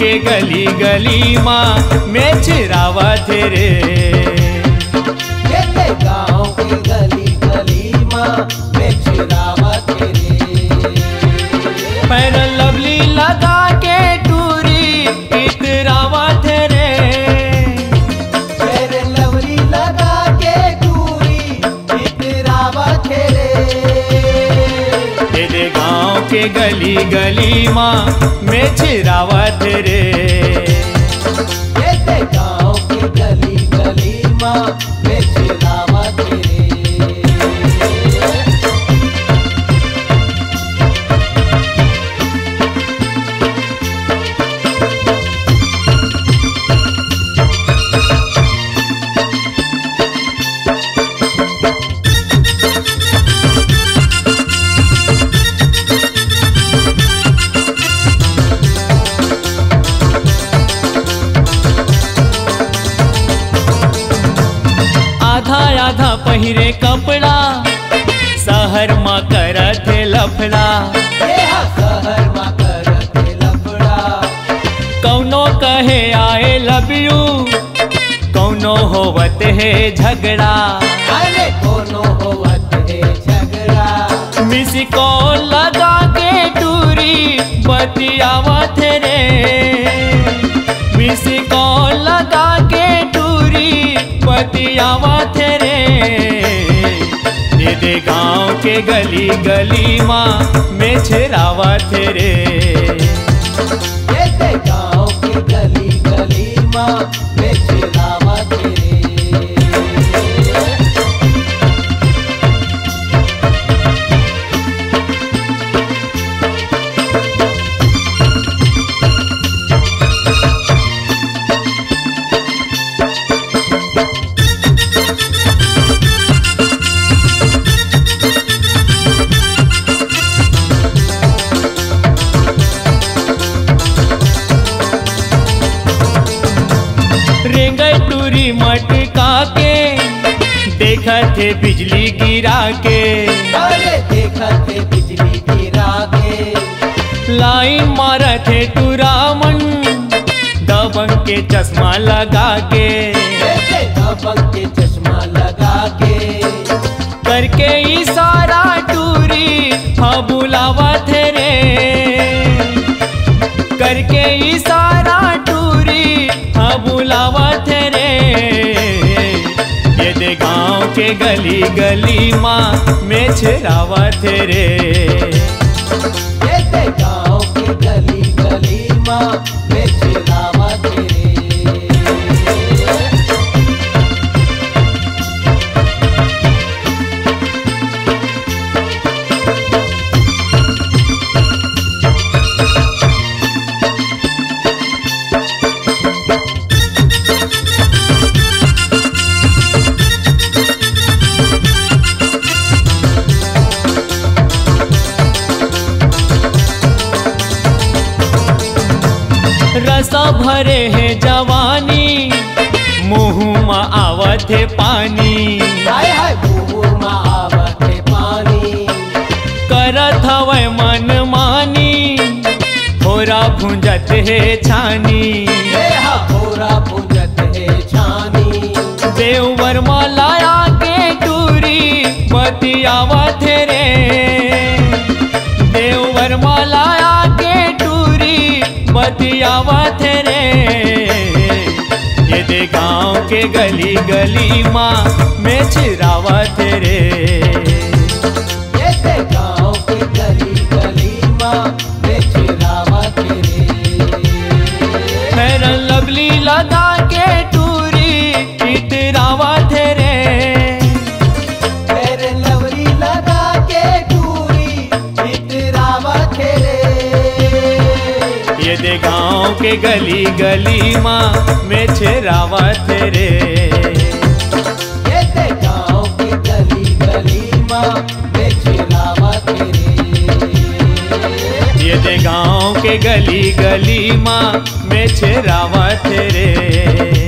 के गली गली माँ मैं चिरावा तेरे, गाँव की गली गली माँ मैं चिरावा तेरे। पैर लवली लगा के टूरी इतरावा तेरे, पैर लवली लगा के टूरी इतरावा तेरे। तेरे गाँव के गली गली माँ मैं चिरावा तेरे, गाँव की गली गली माँ मैं चिरावा तेरे। आधा पहिरे कपड़ा शहर माँ करत लफड़ा, शहर माँ करत लफड़ा। कौनो कहे आए लबियू कौनो होवत है झगड़ा, अरे कौनो होवत है झगड़ा। मिस कॉल लगा के टूरी बतियावत रे, मिस कॉल लगा के टूरी बतियावत रे। दे गाँव के गली गली माँ मैं चिरावा तेरे, दे गाँव के गली गली माँ मैं चिरावा तेरे। मटका के देखा थे बिजली गिरा के, अरे देखा थे बिजली गिरा के। लाइन मारा थे टूरामन दबंग के चश्मा लगा के, दबंग के चश्मा लगा के। करके इशारा टूरी हा बुलावा थे रे, करके इशारा टूरी हा बुलावा थे रे। दे गाँव के गली गली माँ मैं चिरावा तेरे, दे गाँव के गली गली माँ मैं चिरावा तेरे। रसा भरे है जवानी मुँह में आवत है पानी, हाय हाय मुँह में आवत है पानी। करत हवे मन मानी होरा भुंजत है छानी, होरा भुंजत है छानी। देव वर्मा लाया के टूरी बतियावत रे, देव वर्मा लाया के बतियावा तेरे। ये दे गाँव के गली गली माँ मैं चिरावा तेरे, ये दे गाँव के गली गली माँ मैं चिरावा तेरे। फेरन लवली लगा के टूरी इतरावा तेरे, फेरन लवली लगा के टूरी इतरावा तेरे। दे गाँव के गली गली माँ मैं चिरावा तेरे, दे गाँव के गली गली माँ मैं चिरावा तेरे। ये दे गाँव के गली गली माँ मैं चिरावा तेरे।